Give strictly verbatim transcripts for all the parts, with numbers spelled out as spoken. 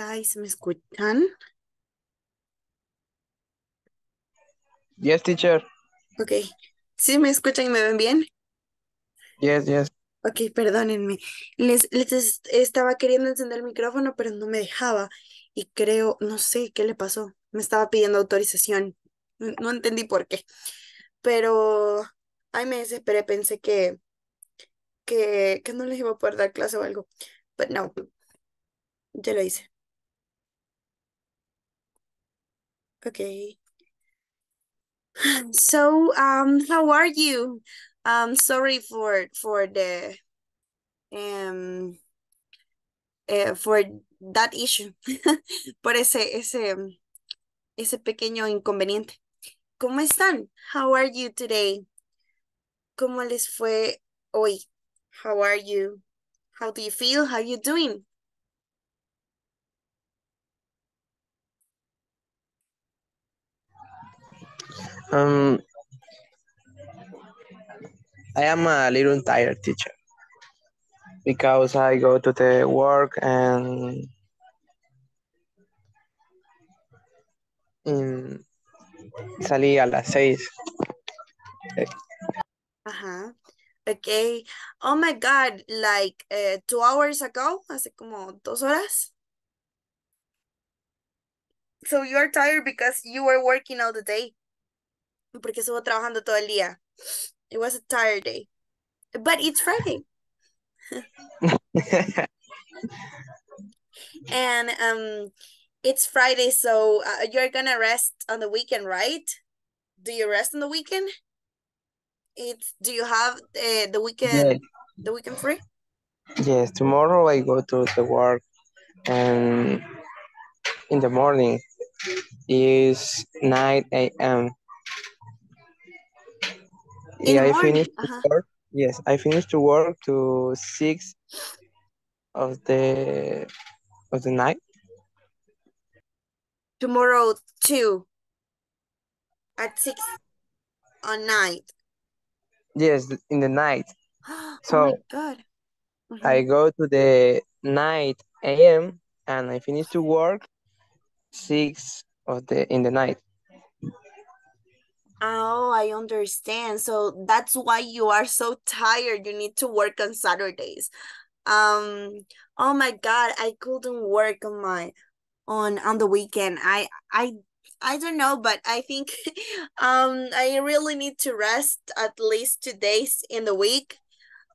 Guys, ¿me escuchan? Yes, teacher. Ok. ¿Sí me escuchan y me ven bien? Yes, yes. Ok, perdónenme. Les, les estaba queriendo encender el micrófono, pero no me dejaba. Y creo, no sé qué le pasó. Me estaba pidiendo autorización. No, no entendí por qué. Pero, ay, me desesperé. Pensé que, que, que no les iba a poder dar clase o algo. But no. Ya lo hice. Okay. So, um, how are you? Um, sorry for for the um uh, for that issue, por ese ese ese pequeño inconveniente. ¿Cómo están? How are you today? ¿Cómo les fue hoy? How are you? How do you feel? How are you doing? Um, I am a little tired, teacher, because I go to the work and um, salí a las seis. Ajá, okay. Oh my God, like uh, two hours ago, hace como dos horas. So you're tired because you were working all the day. Porque estuvo trabajando todo el día. It was a tired day. But it's Friday. And um, it's Friday, so uh, you're gonna rest on the weekend, right? Do you rest on the weekend? It's, do you have uh, the weekend, yeah. the weekend free? Yes, tomorrow I go to the work. And in the morning, it's nine A M In yeah, I finished uh-huh. work. Yes, I finished to work to six of the of the night. Tomorrow two at six on night. Yes, in the night. So oh my God. Mm-hmm. I go to the nine A M and I finish to work six of the in the night. Oh, I understand. So that's why you are so tired. You need to work on Saturdays. Um. Oh my God, I couldn't work on my on on the weekend. I I I don't know, but I think, um, I really need to rest at least two days in the week.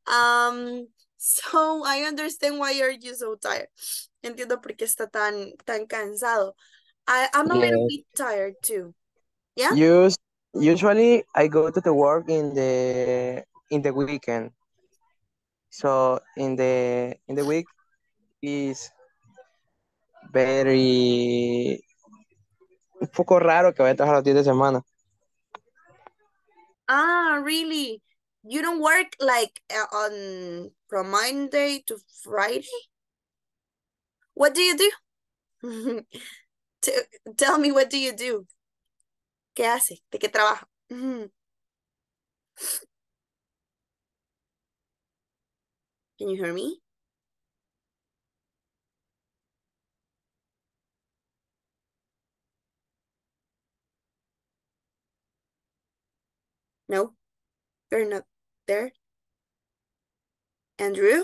Um. So I understand why you're you so tired. Entiendo por qué está tan tan cansado. I I'm a yeah. little bit tired too. Yeah. You. Usually I go to the work in the in the weekend. So in the in the week is very un poco raro que vaya a trabajar los días de semana. Ah, really? You don't work like uh, on from Monday to Friday? What do you do? Tell me, what do you do? ¿Qué hace? ¿De qué trabaja? Mm-hmm. Can you hear me? No, you're not there. Andrew?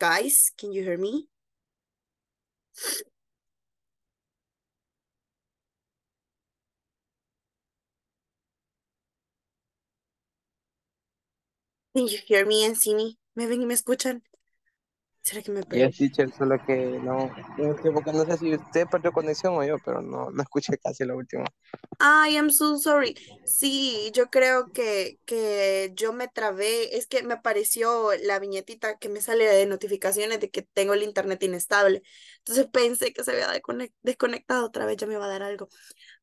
Guys, can you hear me? Can you hear me and see me? ¿Me ven y me escuchan? ¿Será que me perdí? Yes, teacher, solo que no, porque no sé si usted perdió conexión o yo, pero no, no escuché casi lo último. Ay, I'm so sorry. Sí, yo creo que, que yo me trabé. Es que me apareció la viñetita que me sale de notificaciones de que tengo el internet inestable. Entonces pensé que se había desconectado otra vez, ya me iba a dar algo.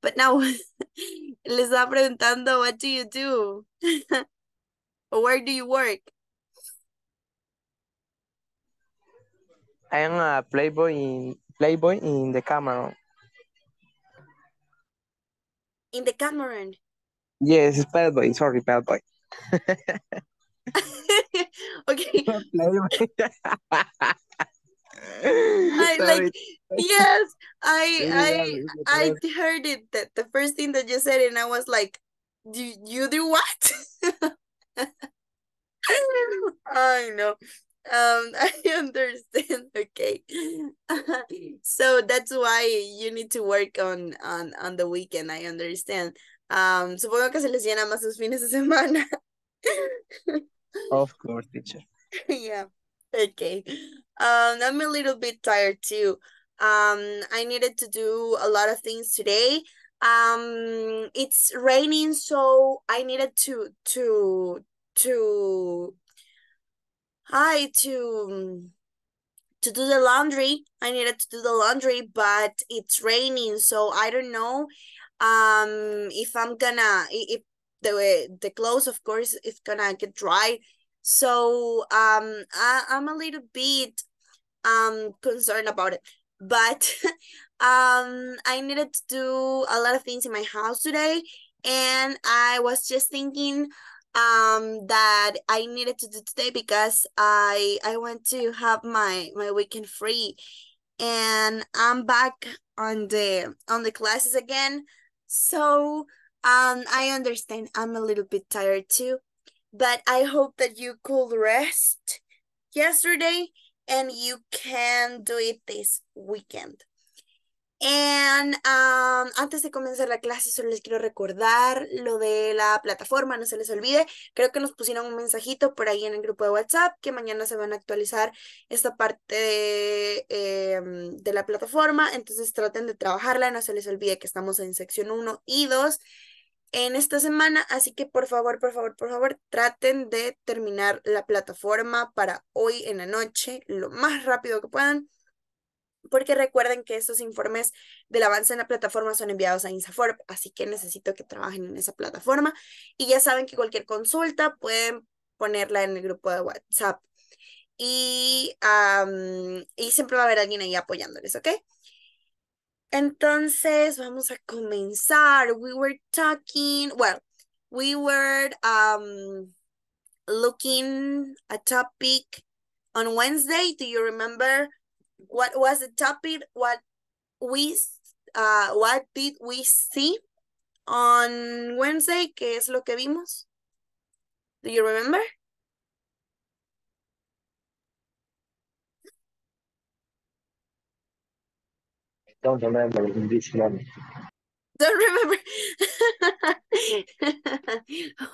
But now, les estaba preguntando, what do you do? Where do you work? I am a playboy in playboy in the Cameroon. In the Cameroon? Yes, playboy. Sorry, playboy. Okay. I like, yes, I, I, I heard it, that the first thing that you said, and I was like, do you do what? I know. Um, I understand. Okay. So that's why you need to work on, on, on the weekend. I understand. Um, supongo que se les llena más sus fines de semana. Of course, teacher. Yeah. Okay. Um, I'm a little bit tired too. Um, I needed to do a lot of things today. Um, it's raining, so I needed to to to I to to do the laundry. I needed to do the laundry, but it's raining, so I don't know. Um, if I'm gonna if the the clothes, of course, it's gonna get dry. So um, I, I'm a little bit um concerned about it, but um, I needed to do a lot of things in my house today, and I was just thinking um that I needed to do today because I I want to have my my weekend free, and I'm back on the on the classes again. So um, I understand I'm a little bit tired too. But I hope that you could rest yesterday and you can do it this weekend. And um, antes de comenzar la clase, solo les quiero recordar lo de la plataforma, no se les olvide. Creo que nos pusieron un mensajito por ahí en el grupo de WhatsApp que mañana se van a actualizar esta parte de, eh, de la plataforma. Entonces traten de trabajarla, no se les olvide que estamos en sección uno y dos. En esta semana, así que por favor, por favor, por favor, traten de terminar la plataforma para hoy en la noche, lo más rápido que puedan, porque recuerden que estos informes del avance en la plataforma son enviados a Insaforp, así que necesito que trabajen en esa plataforma, y ya saben que cualquier consulta pueden ponerla en el grupo de WhatsApp, y, um, y siempre va a haber alguien ahí apoyándoles, ¿ok? Entonces, vamos a comenzar. We were talking, well, we were um, looking a topic on Wednesday. Do you remember what was the topic? What we, uh, what did we see on Wednesday? ¿Qué es lo que vimos? Do you remember? Don't remember in this moment. Don't remember.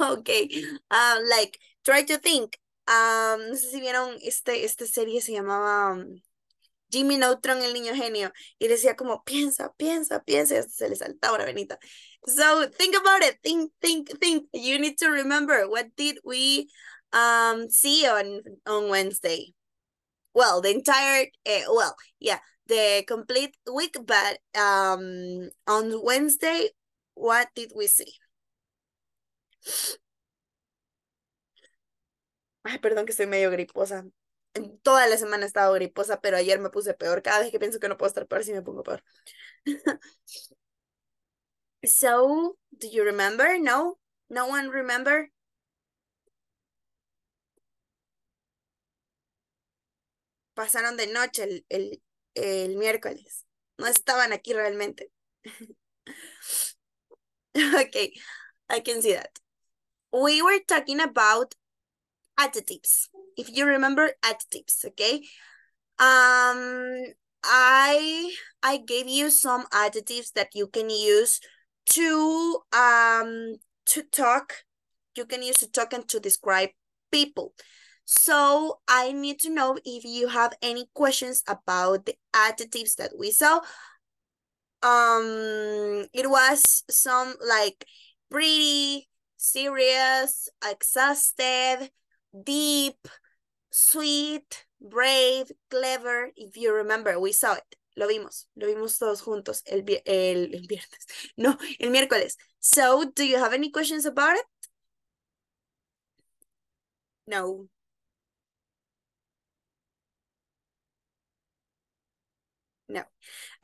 Okay. Um, like, try to think. Um, no sé si vieron este, esta serie, se llamaba um, Jimmy Neutron, el niño genio. Y decía como, piensa, piensa, piensa. Y hasta se le saltaba una venita. So, think about it. Think, think, think. You need to remember. What did we um, see on, on Wednesday? Well, the entire, uh, well, yeah. The complete week, but um, on Wednesday, what did we see? Ay, perdón que estoy medio griposa. Toda la semana he estado griposa, pero ayer me puse peor. Cada vez que pienso que no puedo estar peor, sí me pongo peor. So, do you remember? No? No one remember? Pasaron de noche el... el el miércoles. No estaban aquí realmente. Okay, I can see that. We were talking about adjectives. If you remember adjectives, okay? Um, I, I gave you some adjectives that you can use to, um, to talk. You can use to talk and to describe people. So I need to know if you have any questions about the adjectives that we saw. Um, it was some like pretty, serious, exhausted, deep, sweet, brave, clever. If you remember, we saw it. Lo vimos. Lo vimos todos juntos el, el, el viernes. No, el miércoles. So do you have any questions about it? No. No.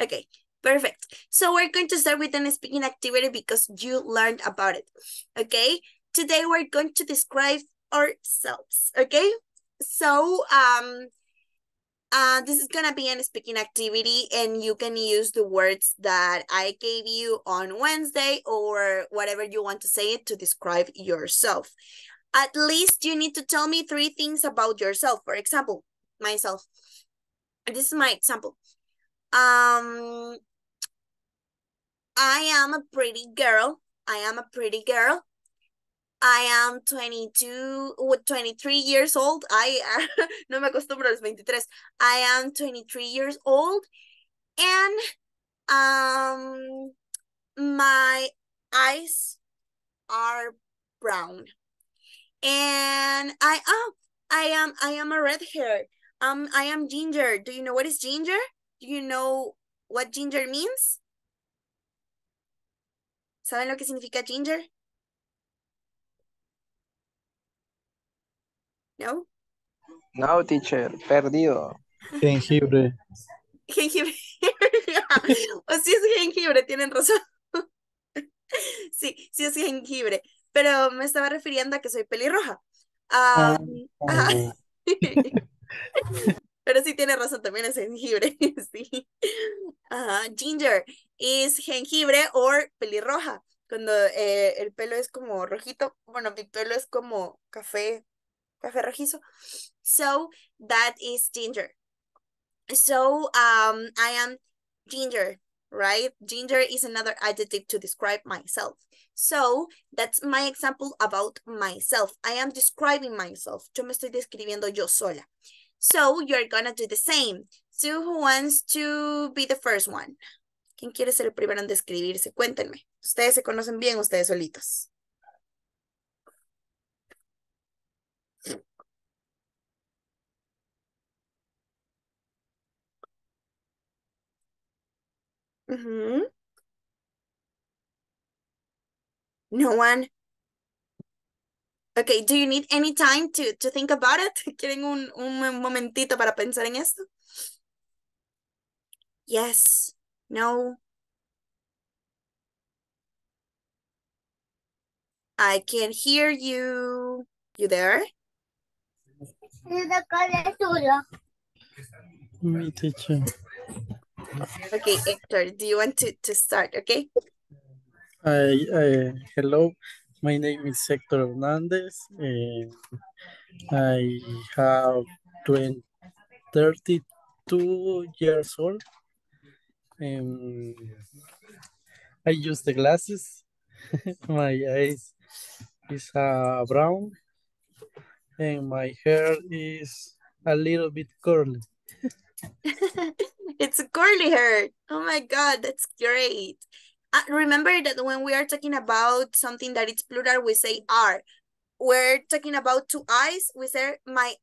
Okay, perfect. So we're going to start with a speaking activity because you learned about it. Okay, today we're going to describe ourselves. Okay, so um, Uh, this is going to be a speaking activity, and you can use the words that I gave you on Wednesday or whatever you want to say it to describe yourself. At least you need to tell me three things about yourself. For example, myself. This is my example. Um, I am a pretty girl. I am a pretty girl. I am twenty-two, twenty-three years old. I uh, no me acostumbro a los veintitrés. I am twenty-three years old, and um, my eyes are brown. And I oh, I am I am a red hair. Um, I am ginger. Do you know what is ginger? Do you know what ginger means? ¿Saben lo que significa ginger? No? No, teacher. Perdido. Jengibre. Jengibre. O si es jengibre, tienen razón. Sí, sí es jengibre. Pero me estaba refiriendo a que soy pelirroja. Um, ah, pero sí tiene razón, también es jengibre. Sí. Uh, ginger is jengibre or pelirroja. Cuando eh, el pelo es como rojito. Bueno, mi pelo es como café. Café rojizo. So that is ginger. So um, I am ginger, right? Ginger is another adjective to describe myself. So that's my example about myself. I am describing myself. Yo me estoy describiendo yo sola. So you're gonna do the same. So who wants to be the first one? ¿Quién quiere ser el primero en describirse? Cuéntenme. Ustedes se conocen bien ustedes solitos. Mm-hmm. No one. Okay, do you need any time to, to think about it? ¿Quieren un, un momentito para pensar en esto? Yes, no. I can hear you. You there? Me teacher. Okay, Héctor, do you want to, to start, okay? Uh, uh, hello, my name is Héctor Hernández. And I have thirty-two years old. Um, I use the glasses. My eyes is uh, brown. And my hair is a little bit curly. It's curly hair. Oh my God, that's great. Uh, remember that when we are talking about something that it's plural, we say are. We're talking about two eyes, we say my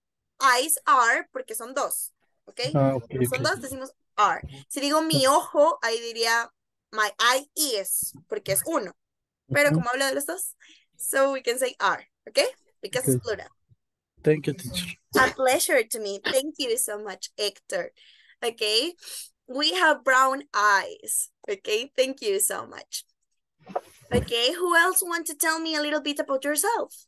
eyes are, porque son dos. Okay? Ah, okay, son okay. Dos, decimos are. Si digo mi ojo, ahí diría my eye is, porque es uno. Pero como hablo de los dos, so we can say are. Okay? Because okay. It's plural. Thank you, teacher. A pleasure to me. Thank you so much, Héctor. Okay, we have brown eyes. Okay, thank you so much. Okay, who else wants to tell me a little bit about yourself?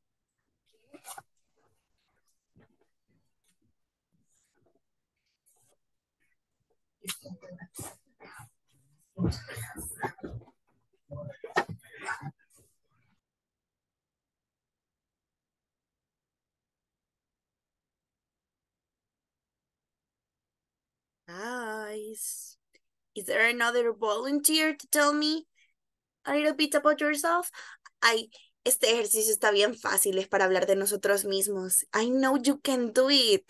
Nice. Is there another volunteer to tell me a little bit about yourself? Ay, este ejercicio está bien fácil, es para hablar de nosotros mismos. I know you can do it.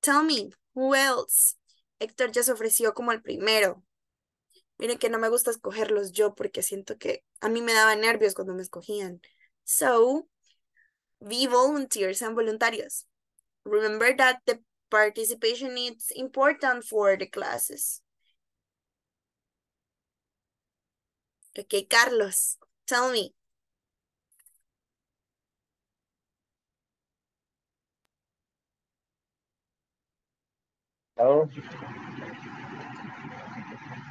Tell me, who else? Héctor ya se ofreció como el primero. Miren que no me gusta escogerlos yo porque siento que a mí me daba nervios cuando me escogían. So, be volunteers, sean voluntarios. Remember that the participation is important for the classes. Okay, Carlos, tell me. Hello.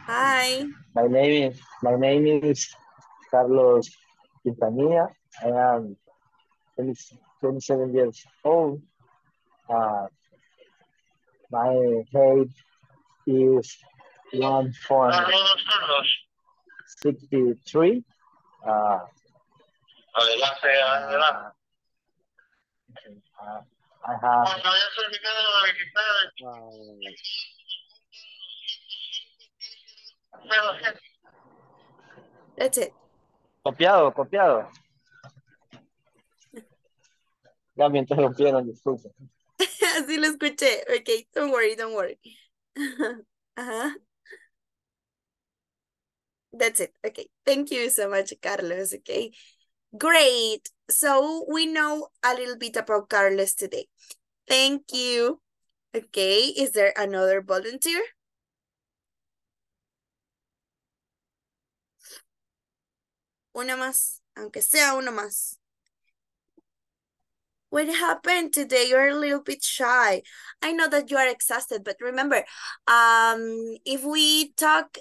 Hi. My name is my name is Carlos Quintanilla. I am twenty-seven years old. Uh, My height is one point sixty-three. Uh, Adelante, adelante. Okay. Uh, I have. Uh, That's it. Copiado, copiado. Ya me interrumpieron, disculpen. Así lo escuché. Okay, don't worry, don't worry. Ajá. That's it. Okay. Thank you so much, Carlos. Okay. Great. So we know a little bit about Carlos today. Thank you. Okay. Is there another volunteer? Una más. Aunque sea uno más. What happened today? You're a little bit shy. I know that you are exhausted, but remember, um, if we talk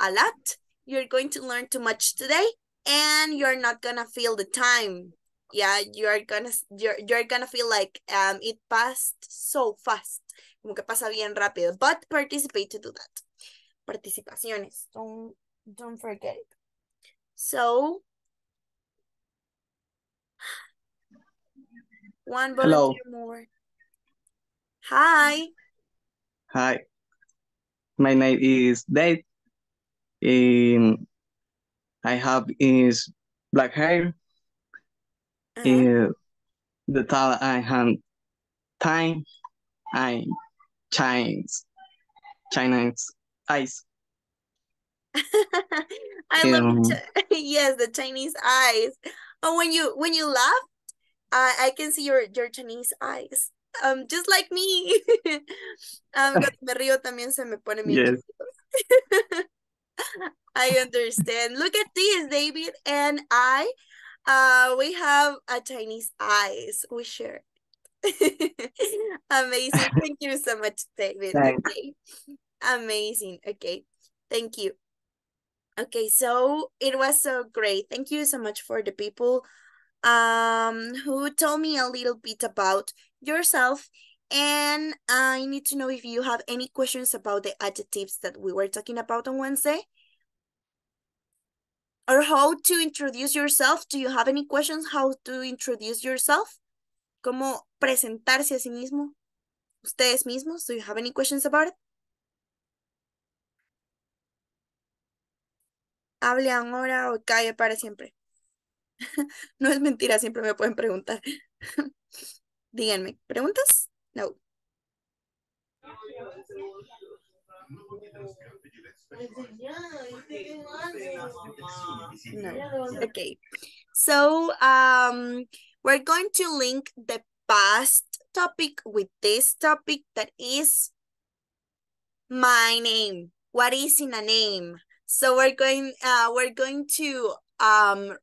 a lot, you're going to learn too much today, and you're not gonna feel the time. Yeah, you're gonna you're you're gonna feel like um it passed so fast. Como que pasa bien rápido. But participate to do that. Participaciones. Don't don't forget it. So one volunteer more. Hi. Hi. My name is Dave. Um, I have is black hair. Uh-huh. uh, the time I have time, I Chinese, Chinese eyes. I um, love yes, the Chinese eyes. Oh, when you when you laugh, I I can see your your Chinese eyes. Um, just like me. um, me río también se me pone mi. Yes. I understand. Look at this, David and I. Uh, we have a Chinese eyes. We share. Amazing. Thank you so much, David. Okay. Amazing. Okay. Thank you. Okay. So it was so great. Thank you so much for the people um, who told me a little bit about yourself. And I need to know if you have any questions about the adjectives that we were talking about on Wednesday. Or how to introduce yourself. Do you have any questions? How to introduce yourself? ¿Cómo presentarse a sí mismo? ¿Ustedes mismos? Do you have any questions about it? Hable ahora o calle para siempre. No es mentira, siempre me pueden preguntar. Díganme, ¿preguntas? No. No. Okay. So um we're going to link the past topic with this topic that is my name. What is in a name? So we're going uh we're going to um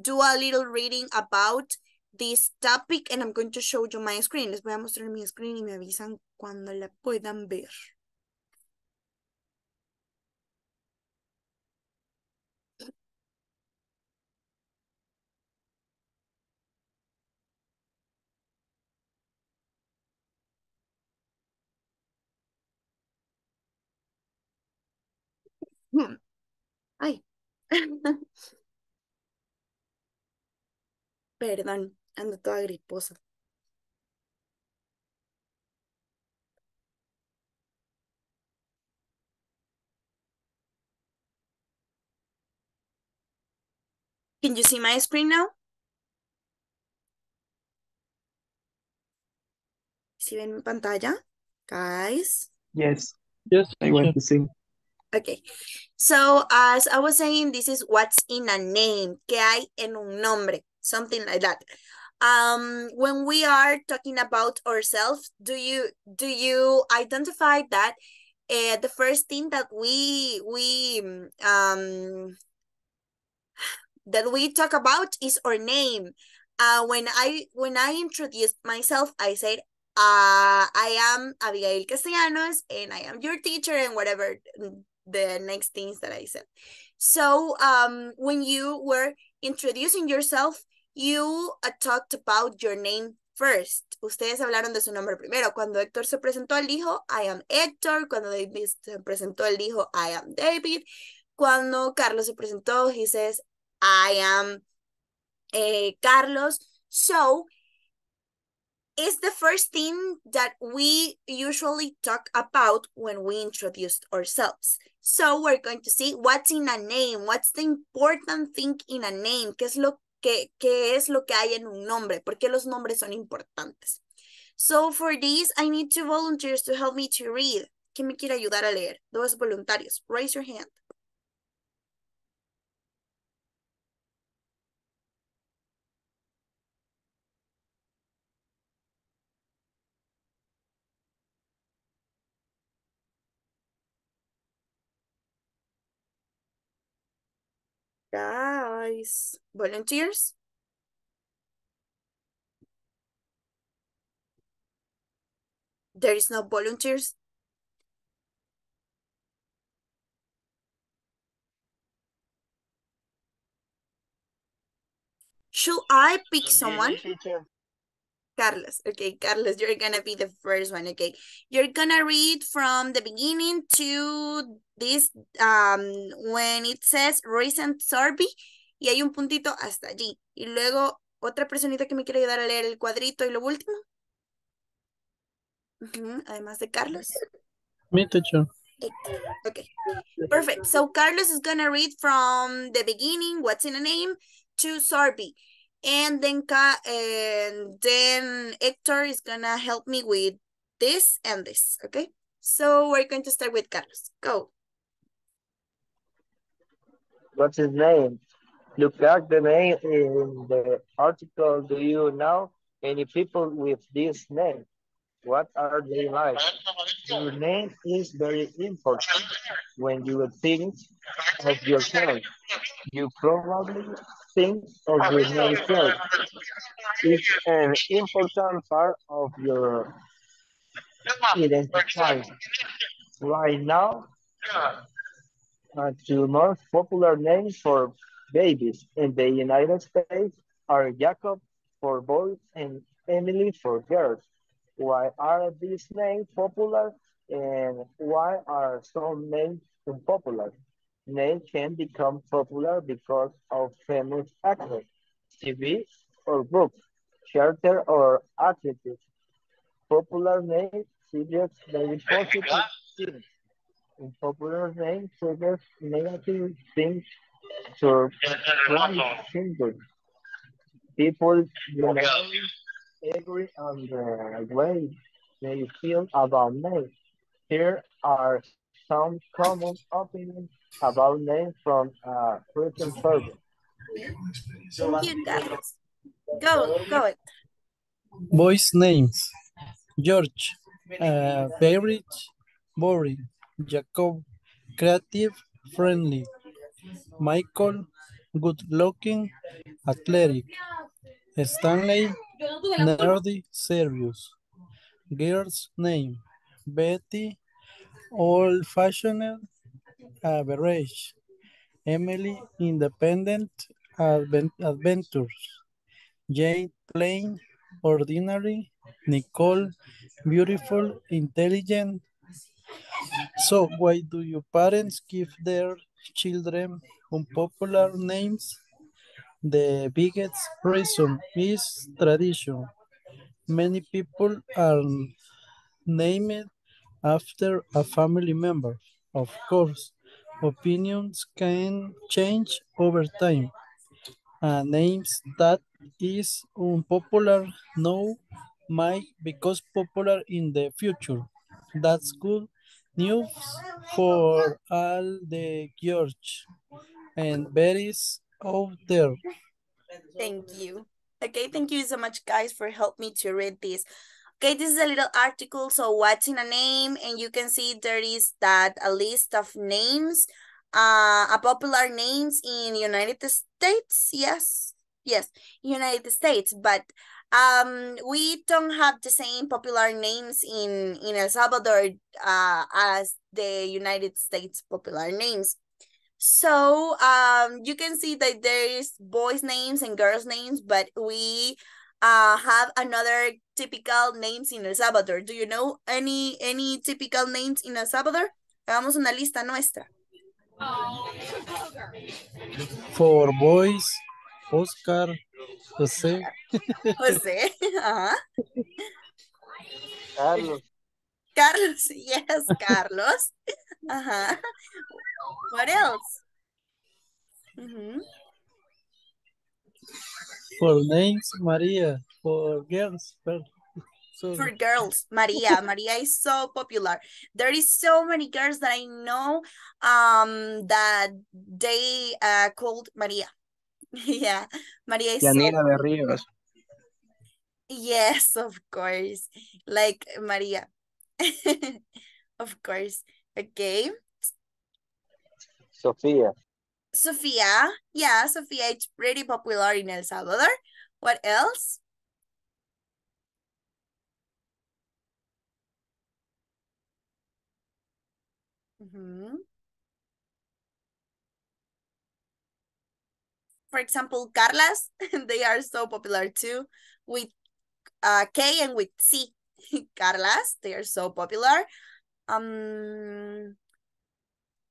do a little reading about this topic, and I'm going to show you my screen. Les voy a mostrar mi screen y me avisan cuando la puedan ver. Hmm. Ay. Perdón. Ando toda griposa. Can you see my screen now? ¿Sí ven mi pantalla? Guys? Yes. Yes, I want to see. Okay. So, as I was saying, this is what's in a name. ¿Qué hay en un nombre? Something like that. Um, when we are talking about ourselves, do you do you identify that uh, the first thing that we we um that we talk about is our name? Uh, when I when I introduced myself, I said, uh, I am Abigail Castellanos, and I am your teacher, and whatever the next things that I said. So um, when you were introducing yourself, you uh, talked about your name first. Ustedes hablaron de su nombre primero. Cuando Héctor se presentó, él dijo, I am Héctor. Cuando David se presentó, él dijo, I am David. Cuando Carlos se presentó, he says, I am eh, Carlos. So, it's the first thing that we usually talk about when we introduce ourselves. So, we're going to see what's in a name. What's the important thing in a name? ¿Qué es lo ¿Qué, qué es lo que hay en un nombre? ¿Por qué los nombres son importantes? So for this, I need two volunteers to help me to read. ¿Quién me quiere ayudar a leer? Dos voluntarios. Raise your hand. Guys, volunteers. There is no volunteers. Should I pick someone? Carlos, okay, Carlos, you're gonna be the first one, okay. You're gonna read from the beginning to this, um, when it says recent survey, y hay un puntito hasta allí. Y luego, otra personita que me quiere ayudar a leer el cuadrito y lo último. Uh-huh. Además de Carlos. Me, teacher. Okay, perfect. So, Carlos is gonna read from the beginning, what's in a name, to survey. And then, and then Héctor is gonna help me with this and this, okay? So we're going to start with Carlos. Go. What's his name? Look at the name in the article. Do you know any people with this name? What are they like? Your name is very important. When you think of yourself, you probably think of yourself. It's an important part of your identity. Right now, uh, two most popular names for babies in the United States are Jacob for boys and Emily for girls. Why are these names popular and why are some names unpopular? Names can become popular because of famous actors, T V or books, theater or athletics. Popular names suggest very positive things. Unpopular names suggest negative things. Surprise syndrome. People you know, agree on the way they feel about names. Here are some common opinions about names from a recent survey. Thank you, Carlos. Go, go it. Boys' names: George, uh, favorite, boring. Jacob, creative, friendly. Michael, good-looking, athletic. Stanley, nerdy, serious. Girl's name: Betty, old-fashioned, average. Emily, independent, advent adventures. Jane, plain, ordinary. Nicole, beautiful, intelligent. So, why do your parents give their children unpopular names? The biggest reason is tradition. Many people are named after a family member. Of course, opinions can change over time. A name that is unpopular now might become popular in the future. That's good news for all the George and Berries out there. Thank you. Okay, thank you so much, guys, for helping me to read this. Okay, this is a little article, so what's in a name? And you can see there is that a list of names, uh, a popular names in United States. Yes, yes, United States. But um, we don't have the same popular names in, in El Salvador uh, as the United States popular names. So um, you can see that there is boys' names and girls' names, but we uh, have another typical names in El Salvador. Do you know any any typical names in El Salvador? Hagamos una lista nuestra. For boys, Oscar, José. José, ajá. Carlos. Carlos, yes, Carlos. Ajá. What else? Mm-hmm. For names, Maria. For girls, so. For girls, Maria. Maria is so popular. There is so many girls that I know um, that they uh, called Maria. Yeah, Maria is Yanira so... de Rios. Yes, of course. Like Maria. Of course. Okay. Sofia. Sofia. Yeah, Sofia is pretty popular in El Salvador. What else? Mm-hmm. For example, Carlas, they are so popular too, with uh, K and with C. Carlas, they are so popular. Um,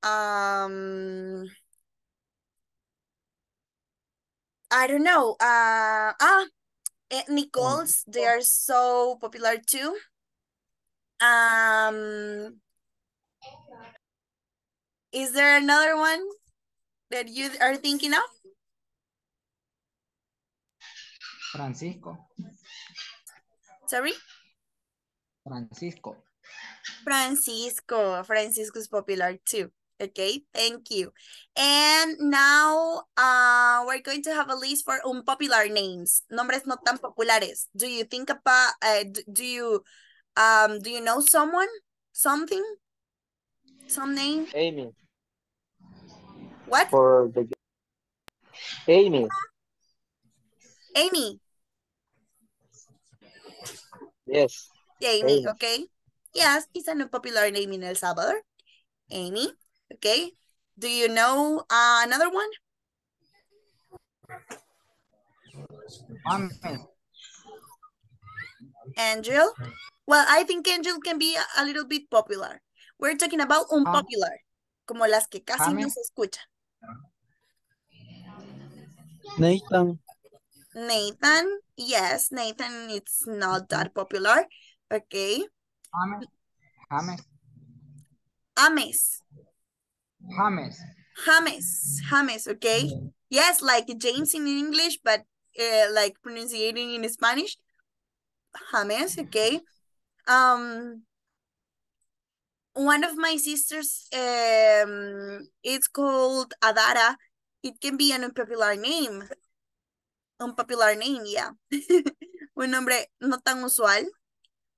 um, I don't know. Uh, ah, Nicole's, they are so popular too. Um, is there another one that you are thinking of? Francisco. Sorry? Francisco. Francisco. Francisco is popular too. Okay, thank you. And now uh, we're going to have a list for unpopular names. Nombres no tan populares. Do you think about, uh, do you, um, do you know someone? Something? Some name? Amy. What? For the... Amy. Amy. Yes. Amy, Amy, okay. Yes, it's an unpopular name in El Salvador. Amy, okay. Do you know uh, another one? Andrew. Angel? Well, I think Angel can be a, a little bit popular. We're talking about unpopular, um, como las que casi Amen. No se escuchan. Nathan. Nathan, yes, Nathan, it's not that popular. Okay. James. James. James. James. James, okay. Yes, like James in English, but uh, like pronunciating in Spanish. James, okay. Um, one of my sisters, um, it's called Adara. It can be an unpopular name. Unpopular name, yeah. Un nombre no tan usual.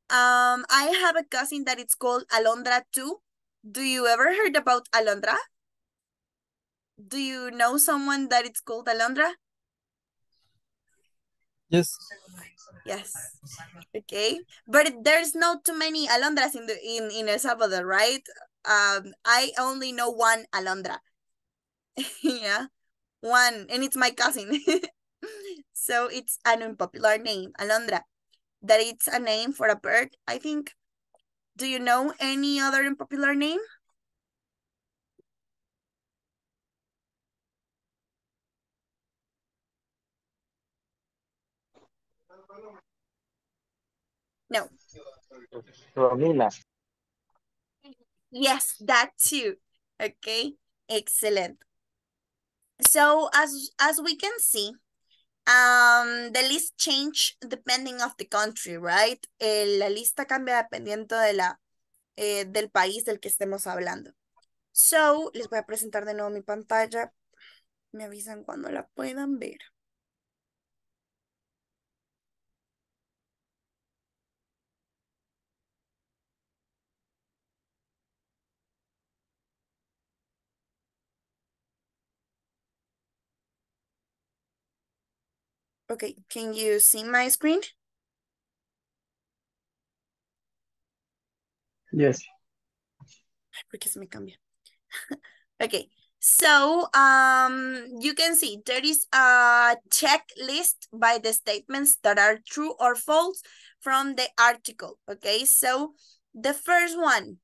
Um, I have a cousin that it's called Alondra too. Do you ever heard about Alondra? Do you know someone that it's called Alondra? Yes. Yes. Okay. But there's not too many Alondras in the in, in El Salvador, right? Um, I only know one Alondra. Yeah. One, and it's my cousin. So it's an unpopular name, Alondra. That it's a name for a bird, I think. Do you know any other unpopular name? No. Romina. Yes, that too. Okay, excellent. So as as we can see, Um, the list change depending of the country, right? Eh, la lista cambia dependiendo de la, eh, del país del que estemos hablando. So, les voy a presentar de nuevo mi pantalla. Me avisan cuando la puedan ver. Okay, can you see my screen? Yes. Porque se me cambia. Okay, So um, you can see there is a checklist by the statements that are true or false from the article. Okay, so the first one,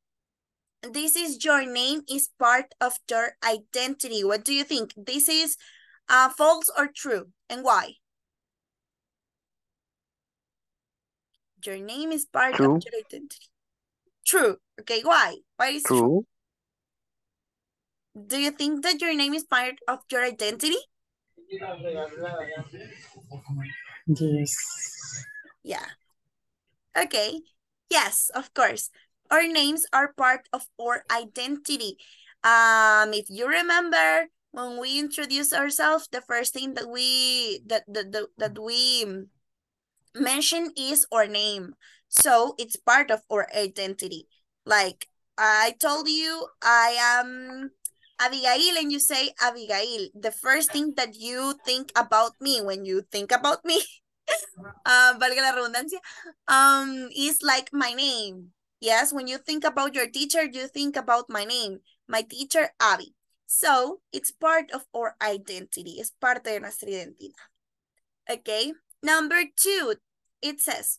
this is your name is part of your identity. What do you think? This is uh, false or true, and why? Your name is part true. of your identity. True. Okay, why? Why is true? true? Do you think that your name is part of your identity? Yes. Yeah. Okay. Yes, of course. Our names are part of our identity. Um, if you remember, when we introduce ourselves, the first thing that we that that that, that we mention is our name. So it's part of our identity. Like I told you, I am Abigail, and you say Abigail. The first thing that you think about me when you think about me, uh, valga la redundancia, um, is like my name. Yes, when you think about your teacher, you think about my name, my teacher, Abby. So it's part of our identity. It's parte de nuestra identidad. Okay. Number two, it says,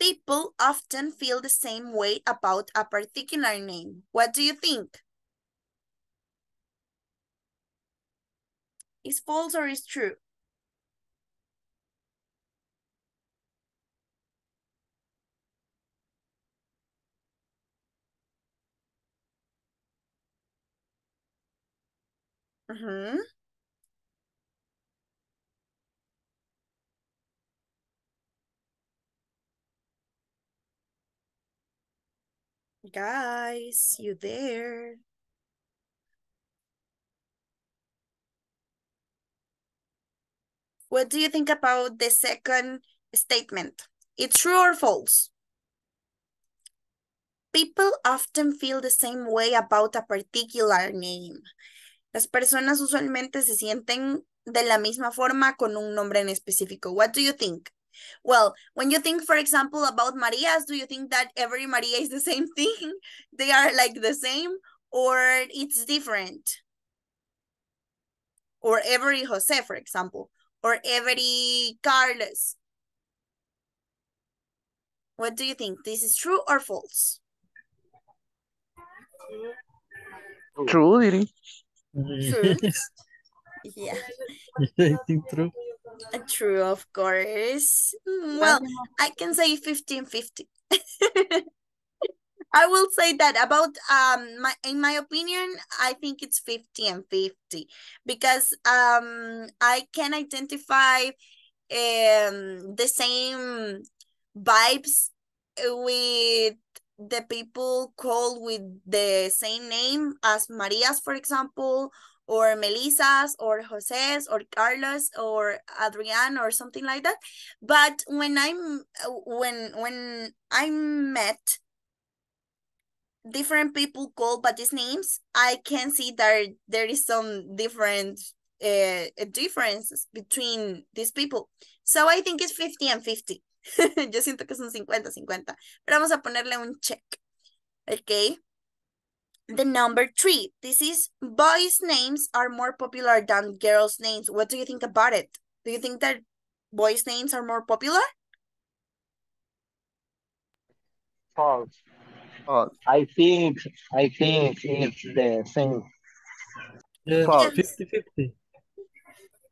people often feel the same way about a particular name. What do you think? Is false or is true? Mm-hmm. Guys, you there? What do you think about the second statement? It's true or false? People often feel the same way about a particular name. Las personas usualmente se sienten de la misma forma con un nombre en específico. What do you think? Well, when you think, for example, about Marias, do you think that every Maria is the same thing? They are like the same, or it's different? Or every Jose, for example. Or every Carlos. What do you think? This is true or false? True, did he? True. Yeah. I think true. True, of course. Well, I can say fifteen fifty. I will say that about, um, my, in my opinion, I think it's fifty and fifty, because um, I can identify um, the same vibes with the people called with the same name as Marias, for example, or Melisas, or Jose's, or Carlos, or Adrian, or something like that. But when I'm, when, when I met different people called by these names, I can see that there is some different uh, differences between these people. So I think it's fifty and fifty. Yo siento que son cincuenta cincuenta. Pero vamos a ponerle un check. Okay. The number three. This is boys' names are more popular than girls' names. What do you think about it? Do you think that boys' names are more popular? False. Oh, I think, I think it's the same. fifty fifty.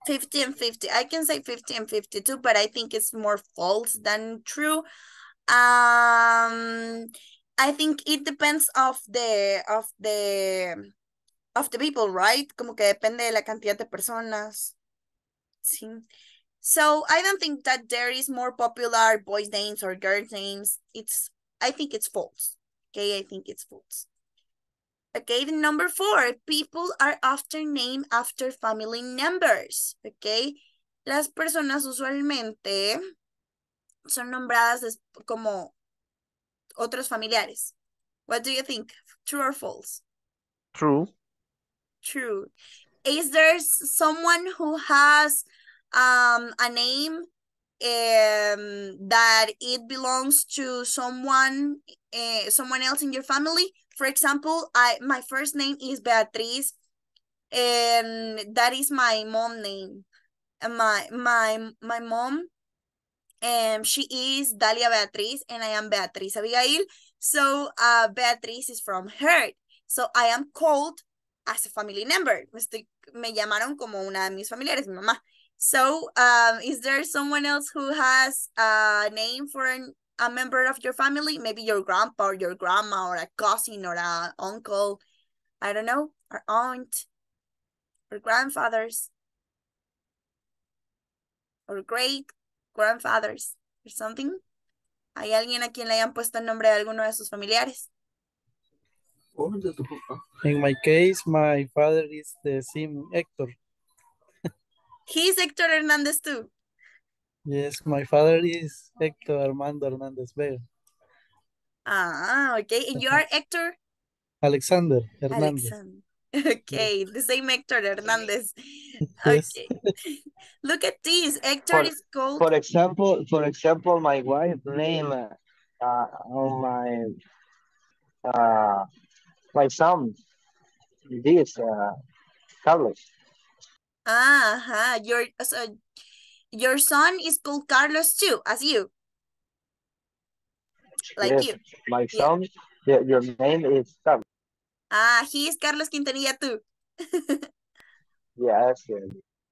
fifty and fifty. I can say fifty and fifty too, but I think it's more false than true. Um, I think it depends of the, of the, of the people, right? Como que depende de la cantidad de personas. Sí. So I don't think that there is more popular boys' names or girls' names. It's, I think it's false. Okay, I think it's false. Okay, the number four, people are often named after family members. Okay, las personas usualmente son nombradas como otros familiares. What do you think? True or false? True. True. Is there someone who has um, a name Um, that it belongs to someone, uh, someone else in your family? For example, I my first name is Beatriz and that is my mom name. My my my mom, um, she is Dalia Beatriz, and I am Beatriz Abigail. So uh, Beatriz is from her. So I am called as a family member. Me, estoy, me llamaron como una de mis familiares, mi mamá. So um, is there someone else who has a name for an, a member of your family? Maybe your grandpa or your grandma or a cousin or an uncle. I don't know, or aunt or grandfathers or great grandfathers or something. ¿Hay alguien a quien le hayan puesto el nombre de alguno de sus familiares? In my case, my father is the same Héctor. He's Héctor Hernández too. Yes, my father is Héctor Armando Hernández Vega. Ah, okay. And you are Héctor? Alexander Hernández. Alexander. Okay, the same Héctor Hernández. Yes. Okay. Look at this. Héctor is called. For example, for example, my wife's name uh, on my uh, my son, this uh, Carlos. Ah, uh-huh. Your so your son is called Carlos too, as you. Like yes, you. My son, yeah. Your name is Carlos. Ah, he is Carlos Quintanilla too. Yes, yes.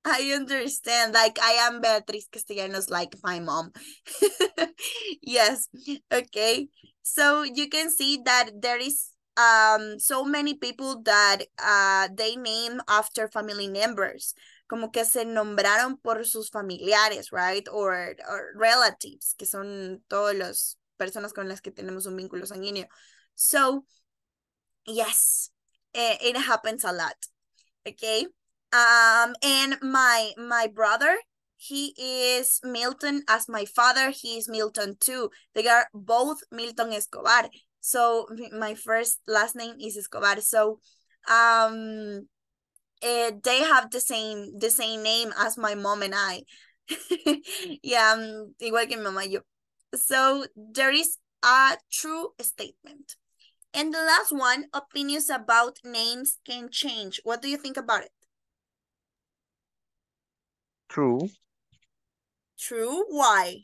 I understand. Like, I am Beatriz Castellanos, like my mom. Yes. Okay. So you can see that there is um so many people that uh they name after family members. Como que se nombraron por sus familiares, right? Or, or relatives, que son todos los personas con las que tenemos un vínculo sanguíneo. So, yes, it happens a lot, okay? Um, and my my brother, he is Milton as my father. He is Milton too. They are both Milton Escobar. So my first last name is Escobar. So um, it, they have the same the same name as my mom and I. Yeah, um, igual que mi mamá yo. So there is a true statement. And the last one, opinions about names can change. What do you think about it? True. True? Why?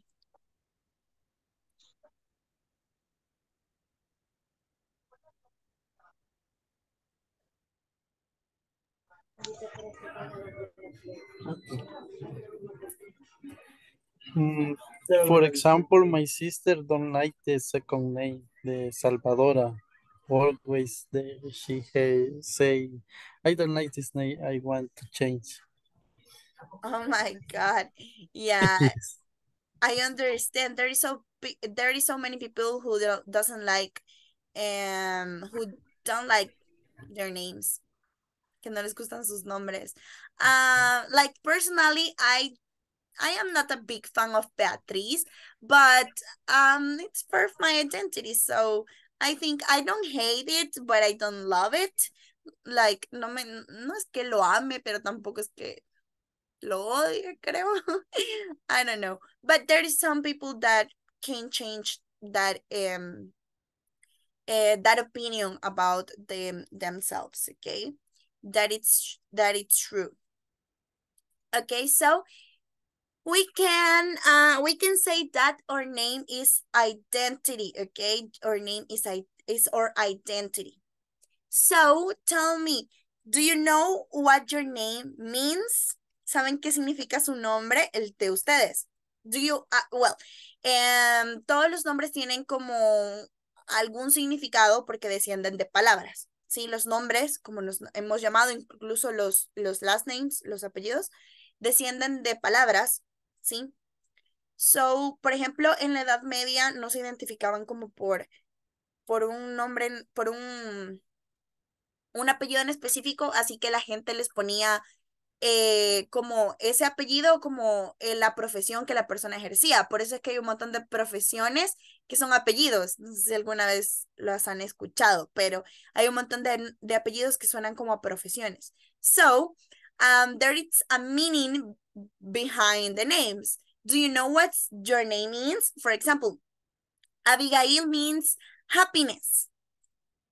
Mm, for example, my sister don't like the second name, the Salvadora. Always they, she uh, say, I don't like this name, I want to change. Oh my God. Yeah. I understand. There is so there is so many people who don't, doesn't like um who don't like their names. Que no les gustan sus nombres. Uh, like personally I I am not a big fan of Beatriz, but um it's part of my identity, so I think I don't hate it, but I don't love it. Like, no, me, no es que lo ame, pero tampoco es que lo odie, creo. I don't know. But there is some people that can change that um uh, that opinion about them themselves, okay? That it's that it's true. Okay, so we can uh we can say that our name is identity, okay? Our name is is our identity. So tell me, do you know what your name means? ¿Saben qué significa su nombre, el de ustedes? Do you uh, well, um, todos los nombres tienen como algún significado porque descienden de palabras. Sí, los nombres, como los hemos llamado, incluso los los last names, los apellidos, descienden de palabras. ¿Sí? So, por ejemplo, en la Edad Media no se identificaban como por, por un nombre, por un, un apellido en específico, así que la gente les ponía eh, como ese apellido, como eh, la profesión que la persona ejercía. Por eso es que hay un montón de profesiones que son apellidos. No sé si alguna vez las han escuchado, pero hay un montón de, de apellidos que suenan como a profesiones. So, um, there is a meaning behind the names. Do you know what your name means? For example, Abigail means happiness.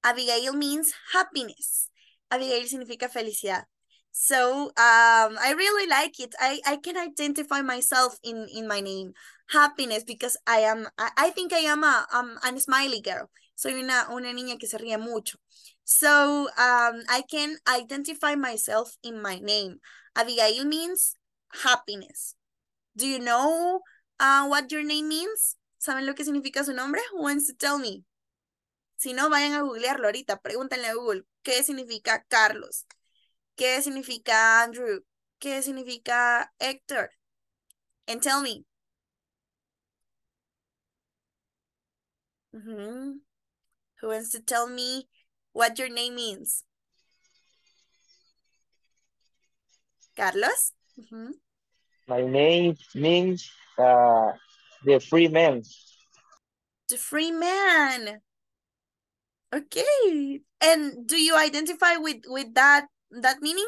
Abigail means happiness. Abigail significa felicidad. So um, I really like it. I, I can identify myself in, in my name, happiness, because I am, I, I think I am a, um, a smiley girl. Soy una, una niña que se ríe mucho. So um, I can identify myself in my name. Abigail means happiness. Do you know uh, what your name means? ¿Saben lo que significa su nombre? Who wants to tell me? Si no, vayan a googlearlo ahorita. Pregúntenle a Google, ¿qué significa Carlos? ¿Qué significa Andrew? ¿Qué significa Héctor? And tell me. Mm-hmm. Who wants to tell me what your name means? Carlos? Mm-hmm. My name means uh, the free man. The free man. Okay. And do you identify with, with that that meaning?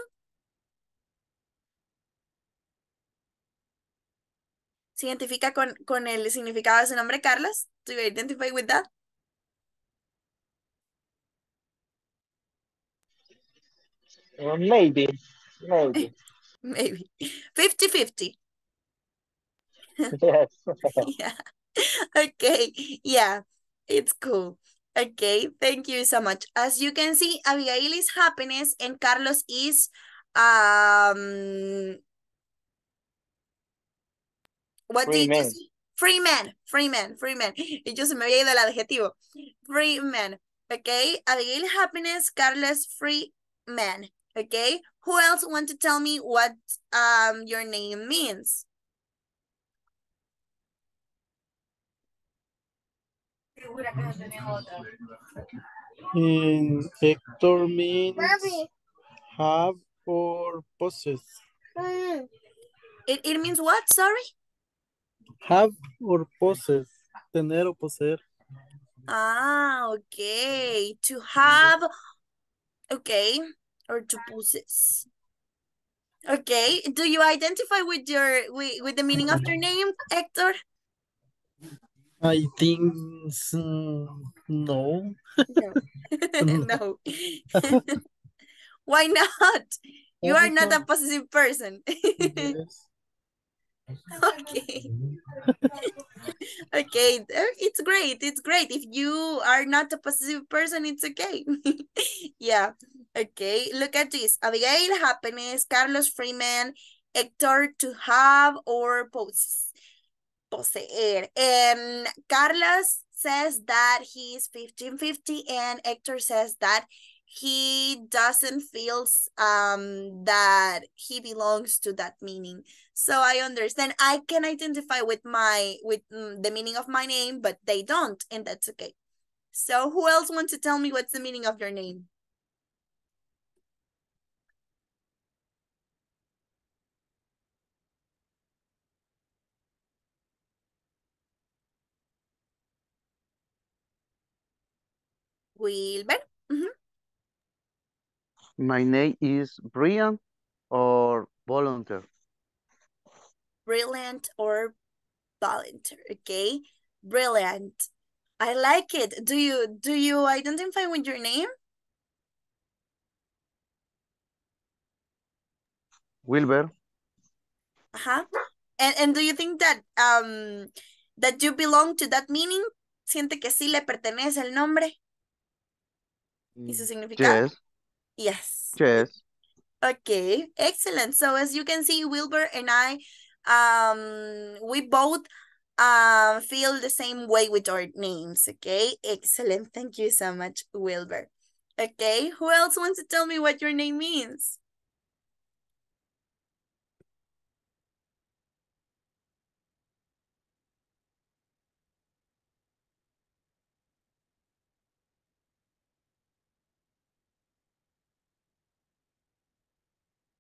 ¿Se identifica con, con el significado de su nombre, Carlos? Do you identify with that? Well, maybe, maybe. Maybe. fifty fifty. Yes. Yeah. Okay. Yeah. It's cool. Okay. Thank you so much. As you can see, Abigail is happiness and Carlos is um what free did man. You see? Free man. Free man. Free man. Y yo se me había ido el adjetivo. Free man. Okay. Abigail happiness, Carlos free man. Okay. Who else want to tell me what um your name means? Mm, Héctor means have or possess. It, it means what? Sorry? Have or possess. Tener o poseer. Ah, okay. To have, okay. Or to possess. Okay. Do you identify with your with, with the meaning of your name, Héctor? I think so. No. No. No. Why not? You are not a possessive person. Yes. Okay. Okay. It's great. It's great. If you are not a possessive person, it's okay. Yeah. Okay. Look at this. Abigail, happiness. Carlos, Freeman. Héctor, to have or possess. Poseer. And Carlos says that he's fifteen fifty and Héctor says that he doesn't feel um, that he belongs to that meaning. So I understand. I can identify with my with mm, the meaning of my name, but they don't, and that's okay. So who else wants to tell me what's the meaning of your name? Wilber. Mm-hmm. My name is Brian or Volunteer. Brilliant or Volunteer. Okay. Brilliant. I like it. Do you do you identify with your name? Wilber. Uh-huh. And and do you think that um that you belong to that meaning? ¿Siente que sí le pertenece el nombre? ¿Y su significado? Yes. Yes. Yes. Okay, excellent. So as you can see, Wilbur and I, um, we both uh, feel the same way with our names, okay? Excellent. Thank you so much, Wilbur. Okay, who else wants to tell me what your name means?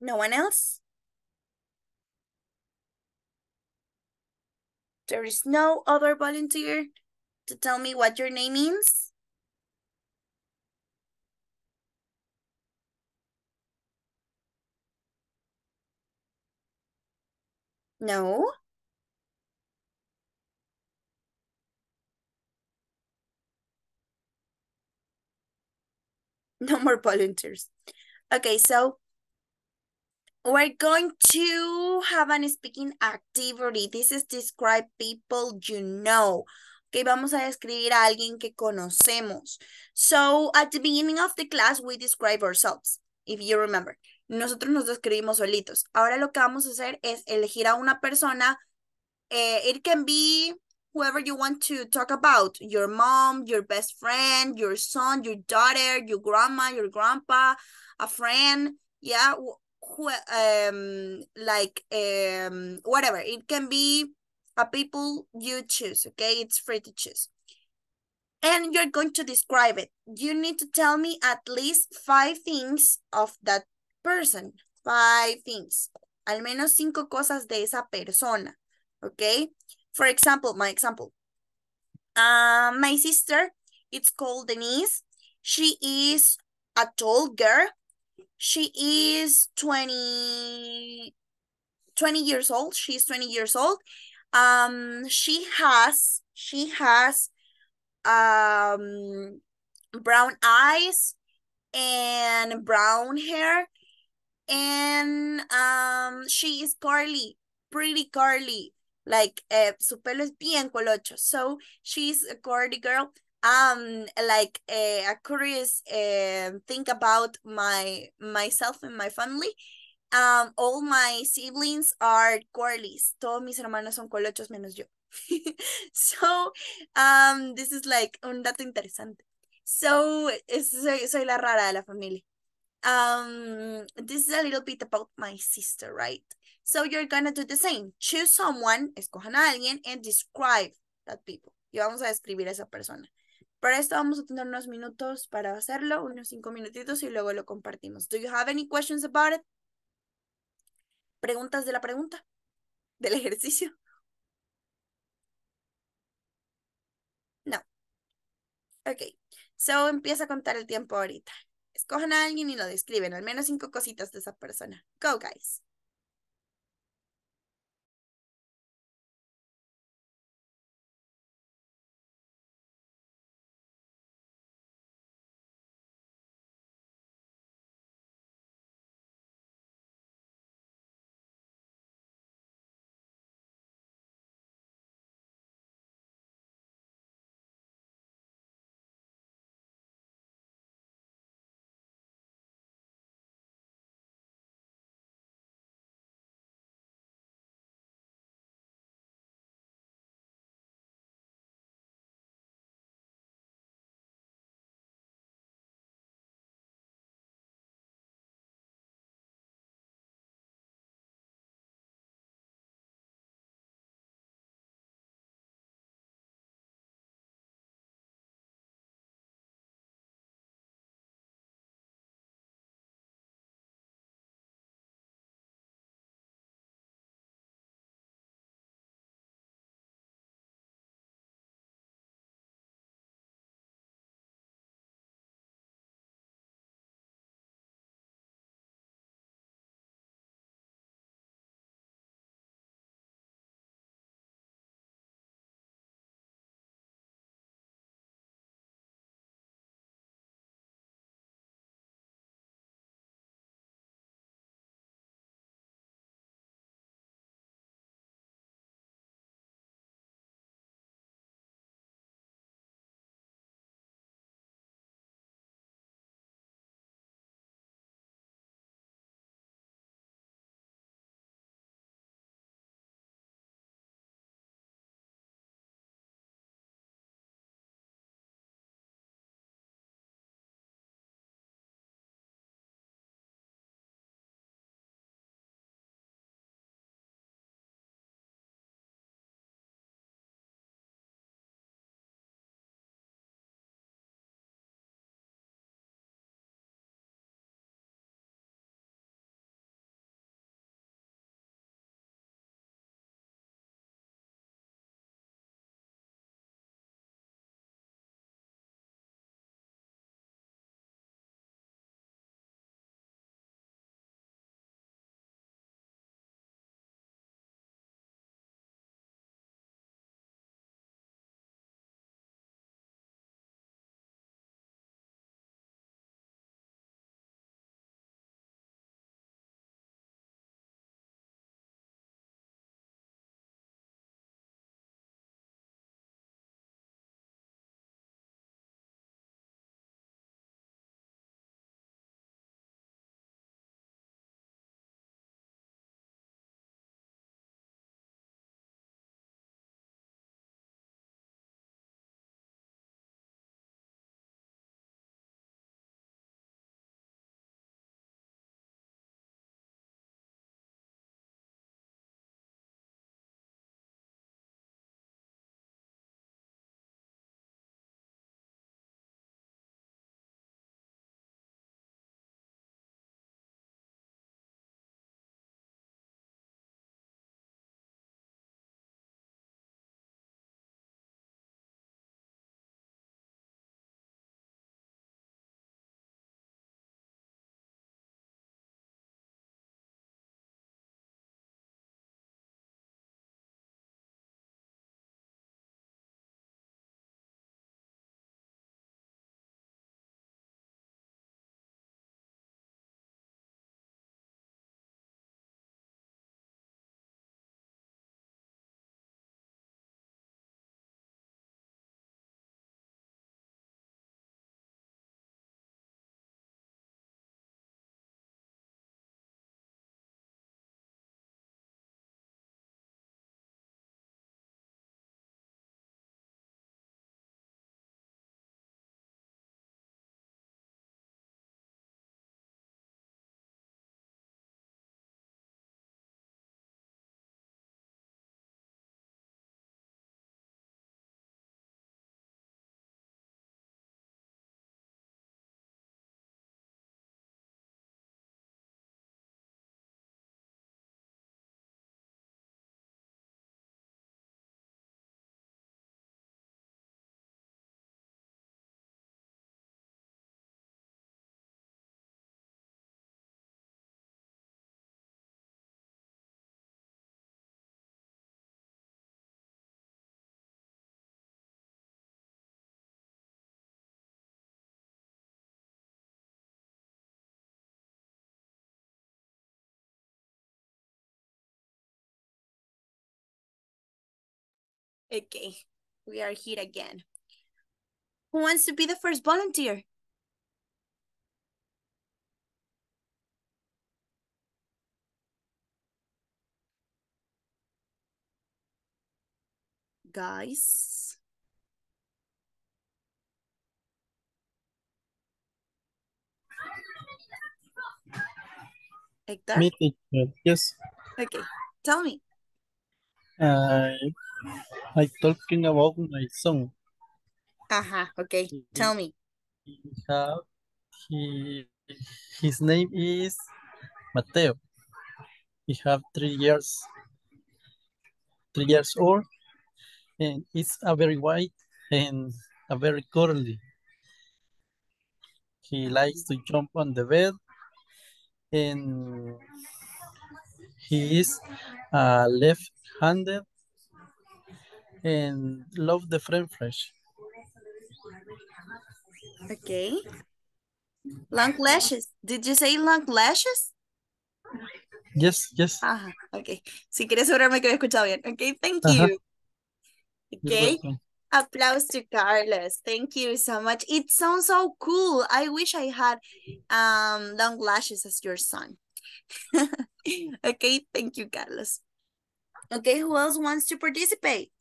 No one else? There is no other volunteer to tell me what your name means? No? No more volunteers. Okay, so We're going to have a speaking activity. This is describe people you know. Okay, vamos a describir a alguien que conocemos. So, at the beginning of the class, we describe ourselves, if you remember. Nosotros nos describimos solitos. Ahora lo que vamos a hacer es elegir a una persona. Eh, it can be whoever you want to talk about. Your mom, your best friend, your son, your daughter, your grandma, your grandpa, a friend. Yeah, who, um, like, um, whatever. It can be a people you choose, okay? It's free to choose. And you're going to describe it. You need to tell me at least five things of that person. Five things. Al menos cinco cosas de esa persona, okay? For example, my example. Uh, my sister, it's called Denise. She is a tall girl. She is twenty, twenty years old. She's twenty years old. Um, she has, she has, um, brown eyes and brown hair. And, um, she is curly, pretty curly. Like, eh, su pelo es bien colocho. So, she's a curly girl. Um, like uh, a curious uh, think about my myself and my family. Um, all my siblings are curlies. Todos mis hermanos son colochos menos yo. So, um, this is like un dato interesante. So, soy, soy la rara de la familia. Um, this is a little bit about my sister, right? So, you're gonna do the same. Choose someone, escojan a alguien, and describe that people. Y vamos a describir a esa persona. Para esto vamos a tener unos minutos para hacerlo, unos cinco minutitos y luego lo compartimos. Do you have any questions about it? ¿Preguntas de la pregunta? ¿Del ejercicio? No. Ok. So empieza a contar el tiempo ahorita. Escojan a alguien y lo describen. Al menos cinco cositas de esa persona. Go, guys. Okay, we are here again. Who wants to be the first volunteer? Guys. Hector? Me, yes. Okay, tell me. Uh, I'm talking about my son. Uh-huh, okay, he, tell me. Have, he, his name is Mateo. He have three years, three years old, and it's a very white and a very curly. He likes to jump on the bed, and he is uh, left-handed and love the French fries. Okay. Long lashes. Did you say long lashes? Yes, yes. Ah, okay. Si quieres asegurarme que lo he escuchado bien. Okay, thank you. Uh-huh. Okay. Applause to Carlos. Thank you so much. It sounds so cool. I wish I had um long lashes as your son. Okay, thank you, Carlos. Okay, who else wants to participate?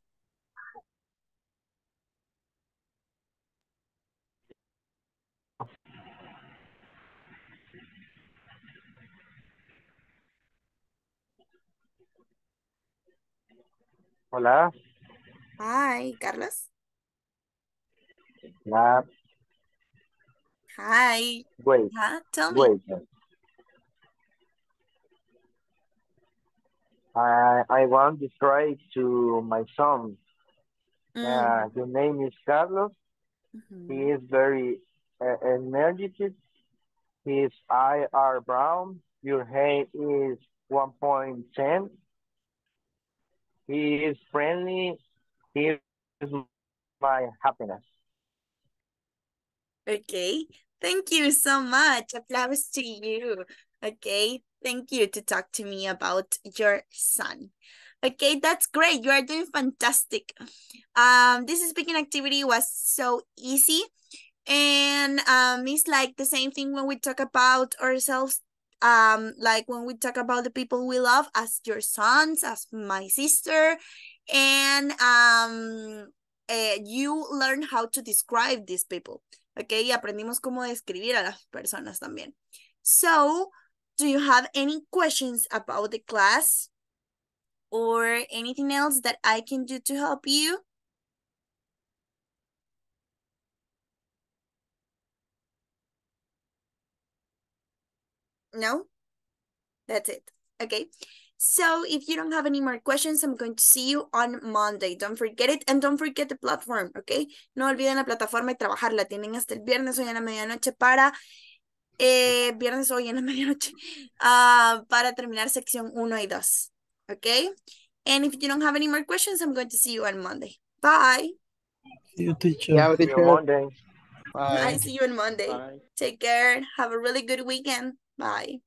Hola. Hi, Carlos. Hola. Hi. Wait. Huh? Tell me. Wait. I, I want to try to my son. Mm. Uh, his name is Carlos. Mm-hmm. He is very uh, energetic. His eyes are brown. Your height is one point ten. He is friendly. He is my happiness. Okay. Thank you so much. Applause to you. Okay. Thank you to talk to me about your son. Okay, that's great. You are doing fantastic. Um, this speaking activity was so easy. And um, it's like the same thing when we talk about ourselves. Um, like when we talk about the people we love, as your sons, as my sister, and um, eh, you learn how to describe these people, okay? Y aprendimos cómo describir a las personas también. So, do you have any questions about the class or anything else that I can do to help you? No? That's it. Okay. So if you don't have any more questions, I'm going to see you on Monday. Don't forget it. And don't forget the platform, okay? No olviden la plataforma y trabajarla. Tienen hasta el viernes hoy en la medianoche para... Eh, viernes hoy en la medianoche. Uh, para terminar sección uno y dos. Okay? And if you don't have any more questions, I'm going to see you on Monday. Bye. See you, teacher. Yeah, see you on Monday. Bye. I see you on Monday. Bye. Take care. Have a really good weekend. Bye.